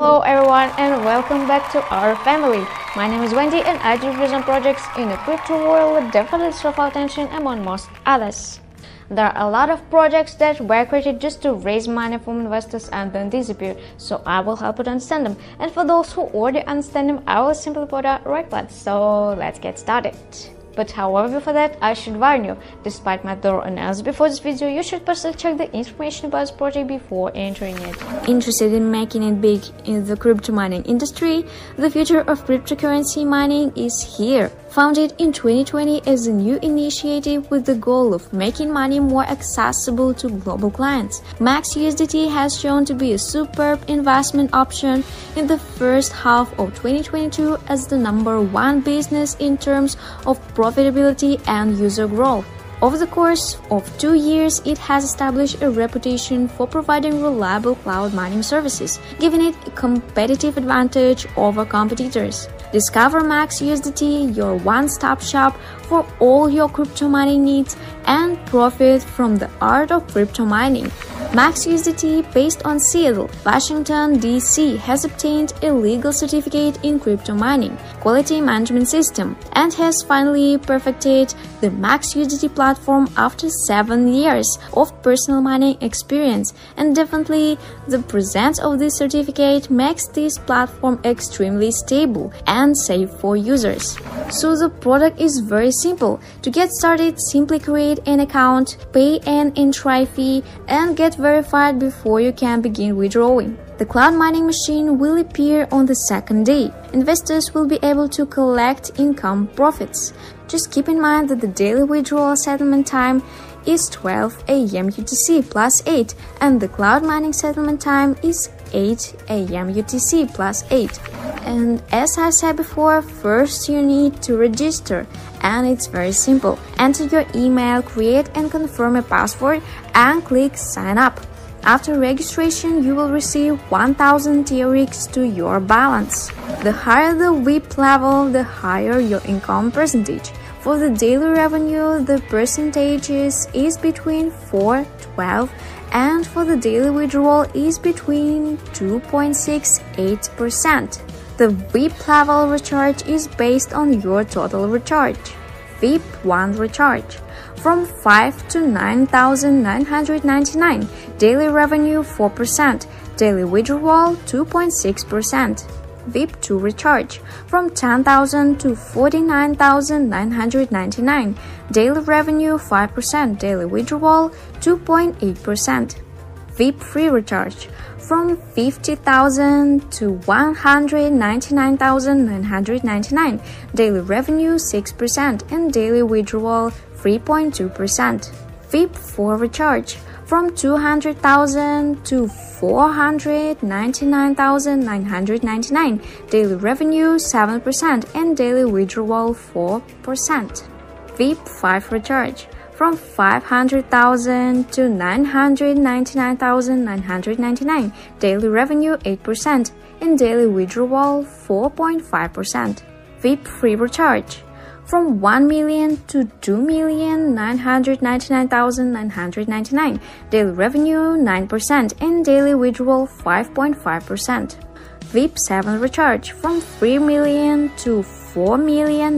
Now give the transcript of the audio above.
Hello everyone and welcome back to our family. My name is Wendy and I do vision projects in the crypto world that definitely draw attention among most others. There are a lot of projects that were created just to raise money from investors and then disappear, so I will help you to understand them. And for those who already understand them, I will simply put a right button. So let's get started. But however, for that I should warn you, despite my thorough analysis before this video, you should personally check the information about this project before entering it. Interested in making it big in the crypto mining industry? The future of cryptocurrency mining is here. Founded in 2020 as a new initiative with the goal of making money more accessible to global clients, MaxUSDT has shown to be a superb investment option in the first half of 2022 as the #1 business in terms of profitability and user growth. Over the course of 2 years, it has established a reputation for providing reliable cloud mining services, giving it a competitive advantage over competitors. Discover MaxUSDT, your one-stop shop for all your crypto mining needs, and profit from the art of crypto mining. MaxUSDT, based on Seattle, Washington, D.C., has obtained a legal certificate in crypto mining, quality management system, and has finally perfected the MaxUSDT platform after 7 years of personal mining experience, and definitely the presence of this certificate makes this platform extremely stable and safe for users. So the product is very simple. To get started, simply create an account, pay an entry fee, and get verified before you can begin withdrawing. The cloud mining machine will appear on the second day. Investors will be able to collect income profits. Just keep in mind that the daily withdrawal settlement time is 12 a.m. UTC plus 8, and the cloud mining settlement time is 8 a.m. UTC plus 8. And as I said before, first you need to register, and it's very simple. Enter your email, create and confirm a password, and click sign up. After registration, you will receive 1000 TRX to your balance. The higher the VIP level, the higher your income percentage. For the daily revenue, the percentages is between 4-12, and for the daily withdrawal is between 2.68%. The VIP level recharge is based on your total recharge. VIP1 recharge from 5 to 9,999, daily revenue 4%, daily withdrawal 2.6%. VIP2 recharge from 10,000 to 49,999, daily revenue 5%, daily withdrawal 2.8%. VIP3 recharge from 50,000 to 199,999, daily revenue 6% and daily withdrawal 3.2%. VIP4 recharge from 200,000 to 499,999, daily revenue 7% and daily withdrawal 4%. VIP5 recharge from 500,000 to 999,999, daily revenue 8% and daily withdrawal 4.5%. VIP3 recharge from 1,000,000 to 2,999,999, daily revenue 9% and daily withdrawal 5.5%. VIP7 recharge from 3,000,000 to 4,000,000.